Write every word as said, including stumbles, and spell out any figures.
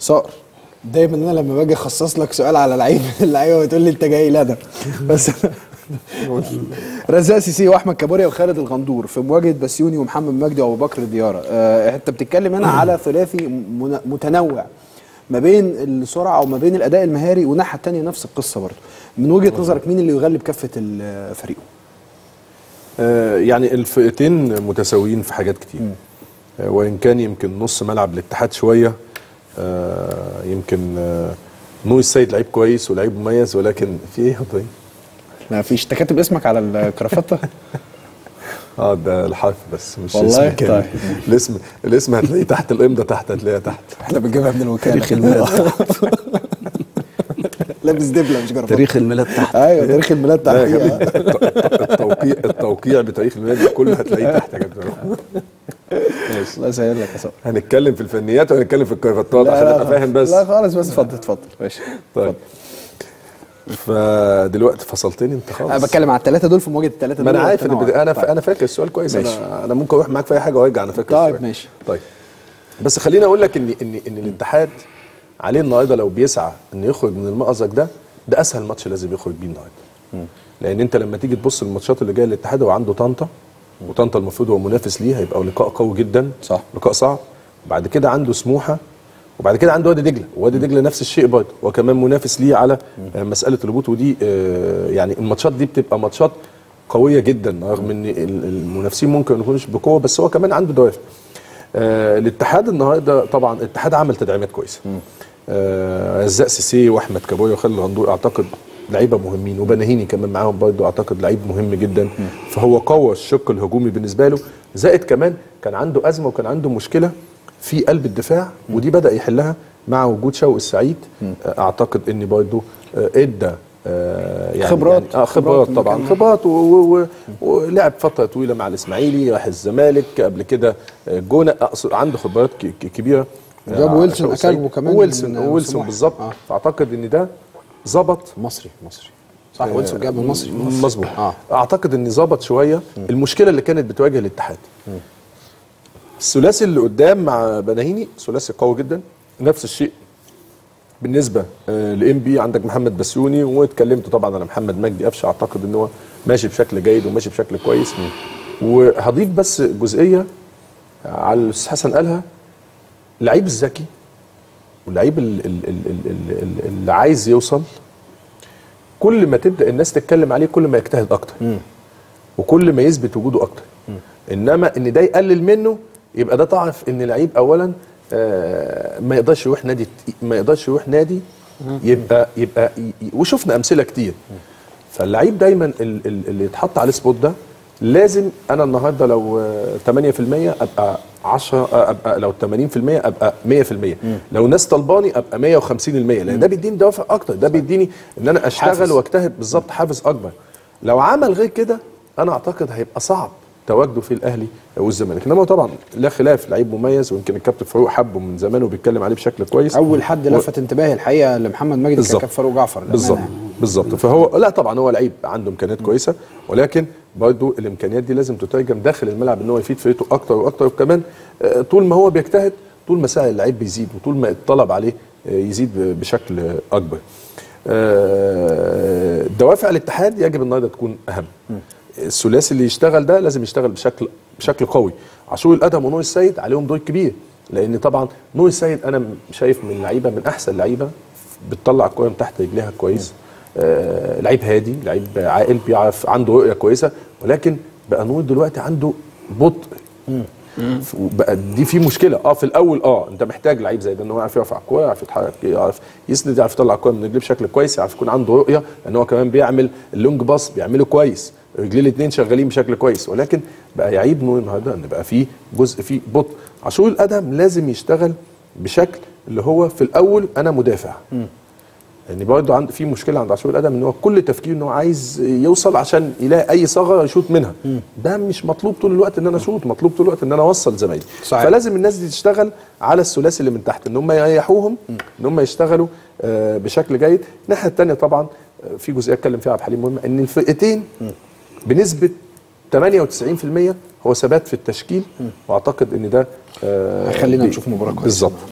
صقر. دايما انا لما باجي اخصص لك سؤال على لعيب اللعيبه بتقول لي انت جاي لدى بس رزاق سيسي واحمد كابوريا وخالد الغندور في مواجهه بسيوني ومحمد مجدي وابو بكر دياره. آه انت بتتكلم هنا على ثلاثي متنوع ما بين السرعه وما بين الاداء المهاري، والناحيه الثانيه نفس القصه برضه. من وجهه نظرك مين اللي يغلب كفه فريقه؟ آه يعني الفئتين متساويين في حاجات كتير، آه وان كان يمكن نص ملعب الاتحاد شويه، آه يمكن آه نور السيد لعيب كويس ولعيب مميز، ولكن في ايه يا طيب؟ ما فيش. انت كاتب اسمك على الكرافته؟ اه ده الحرف بس مش والله اسمك. طيب الاسم الاسم هتلاقيه تحت الامضه، تحت هتلاقيها تحت. احنا بنجيبها من الوكاله. تاريخ الميلاد لابس دبله مش كرافته. تاريخ الميلاد تحت. ايوه تاريخ الميلاد تحت. التوقيع التوقيع بتاريخ الميلاد كله هتلاقيه تحت يا كابتن. الله يسهل لك يا صقر. هنتكلم في الفنيات وهنتكلم في الكرافتات عشان ابقى فاهم بس. لا خالص بس اتفضل اتفضل ماشي. طيب فدلوقتي فصلتني انت خالص. انا بتكلم على الثلاثه دول في مواجهه الثلاثه دول. ما انا عارف انا انا طيب. فاكر السؤال كويس. ماشي. انا انا ممكن اروح معاك في اي حاجه وارجع. انا فاكر. طيب ماشي. طيب بس خليني اقول لك ان ان ان الاتحاد عليه النهارده لو بيسعى انه يخرج من المأزق ده، ده اسهل ماتش لازم يخرج بيه النهارده. لان انت لما تيجي تبص الماتشات اللي جايه للاتحاد، هو عنده طنطا، وطنطا المفروض هو منافس ليه، هيبقى لقاء قوي جدا. صح. لقاء صعب. بعد كده عنده سموحه، وبعد كده عنده وادي دجله، وادي دجله نفس الشيء برضه، وكمان منافس ليه على مساله الهبوط. ودي يعني الماتشات دي بتبقى ماتشات قويه جدا، رغم ان المنافسين ممكن ما يكونوش بقوه، بس هو كمان عنده دوافع. الاتحاد النهارده طبعا الاتحاد عمل تدعيمات كويسه. رزاق سيسي واحمد كابوريا وخالد الغندور اعتقد لعيبه مهمين، وبناهيني كمان معاهم برضه اعتقد لعيب مهم جدا. فهو قوى الشق الهجومي بالنسبه له، زائد كمان كان عنده ازمه وكان عنده مشكله في قلب الدفاع، ودي بدأ يحلها مع وجود شوقي السعيد. اعتقد ان برضه ادى يعني خبرات يعني آه خبرات طبعا خبرات، ولعب فتره طويله مع الاسماعيلي، راح الزمالك قبل كده، جونه، عنده خبرات كبيره. جاب ويلسون اكلبه كمان، ويلسون ويلسون بالظبط. آه. فاعتقد ان ده ظبط. مصري مصري صح. آه ويلسون جاب المصري مظبوط. آه. اعتقد ان ظبط شويه المشكله اللي كانت بتواجه الاتحاد. م. الثلاثي اللي قدام مع بناهيني ثلاثي قوي جدا. نفس الشيء بالنسبه لانبي، عندك محمد بسيوني، واتكلمت طبعا على محمد مجدي قفشه، اعتقد ان هو ماشي بشكل جيد وماشي بشكل كويس. وهضيف بس جزئيه على الاستاذ حسن قالها، اللعيب الذكي واللعيب اللي عايز يوصل، كل ما تبدا الناس تتكلم عليه كل ما يجتهد اكتر وكل ما يثبت وجوده اكتر. انما ان ده يقلل منه يبقى ده ضعف. ان لعيب اولا آه ما يقدرش يروح نادي، ما يقدرش يروح نادي يبقى يبقى, يبقى وشفنا امثله كتير. فاللعيب دايما اللي يتحط على السبوت ده لازم، انا النهارده لو ثمانية في المية ابقى عشرة، ابقى لو ثمانين في المية ابقى مية في المية، لو ناس طلباني ابقى مية وخمسين في المية، لان ده بيديني دوافع اكتر، ده بيديني ان انا اشتغل واجتهد بالظبط، حافز اكبر. لو عمل غير كده انا اعتقد هيبقى صعب تواجده في الاهلي والزمالك. انما طبعا لا خلاف لعيب مميز، ويمكن الكابتن فاروق حبه من زمان وبيتكلم عليه بشكل كويس. اول حد لفت و... انتباهي الحقيقه لمحمد مجدي كان كابتن فاروق جعفر. بالظبط بالظبط. فهو لا طبعا هو لعيب عنده امكانيات كويسه، ولكن برضه الامكانيات دي لازم تترجم داخل الملعب ان هو يفيد فريقه اكتر واكتر. وكمان طول ما هو بيجتهد طول ما سعي اللعيب بيزيد، وطول ما الطلب عليه يزيد بشكل اكبر. دوافع الاتحاد يجب النهارده تكون اهم. الثلاثي اللي يشتغل ده لازم يشتغل بشكل بشكل قوي. عاشور الأدهم ونور السيد عليهم دور كبير، لان طبعا نور السيد انا شايف من لعيبه من احسن لعيبه، بتطلع الكوره من تحت رجليها كويس. آه لعيب هادي، لعيب عاقل، بيعرف، عنده رؤيه كويسه. ولكن بقى نور دلوقتي عنده بطء، بقى دي في مشكله. اه في الاول اه انت محتاج لعيب زي ده ان هو يعرف يرفع الكوره، يعرف يتحرك، يعرف يسند، يعرف يطلع الكوره من رجليه بشكل كويس، يعرف يكون عنده رؤيه ان هو كمان بيعمل اللونج باص بيعمله كويس، رجليه الاثنين شغالين بشكل كويس. ولكن بقى يعيب نور النهارده ان بقى في جزء فيه بطء. عاشور الأدهم لازم يشتغل بشكل اللي هو في الاول انا مدافع، لان يعني برضه عند في مشكله عند عاشور الأدهم ان هو كل تفكيره ان هو عايز يوصل عشان يلاقي اي ثغره يشوط منها. م. ده مش مطلوب طول الوقت ان انا اشوط، مطلوب طول الوقت ان انا اوصل زمايلي. فلازم الناس دي تشتغل على الثلاثي اللي من تحت ان هم يريحوهم، ان هم يشتغلوا آه بشكل جيد. الناحيه الثانيه طبعا في جزئيه اتكلم فيها عبد الحليم مهمه، ان الفرقتين بنسبه ثمانية وتسعين في المية هو ثبات في التشكيل، واعتقد ان ده آه خلينا نشوف مباراه كويسه بالظبط.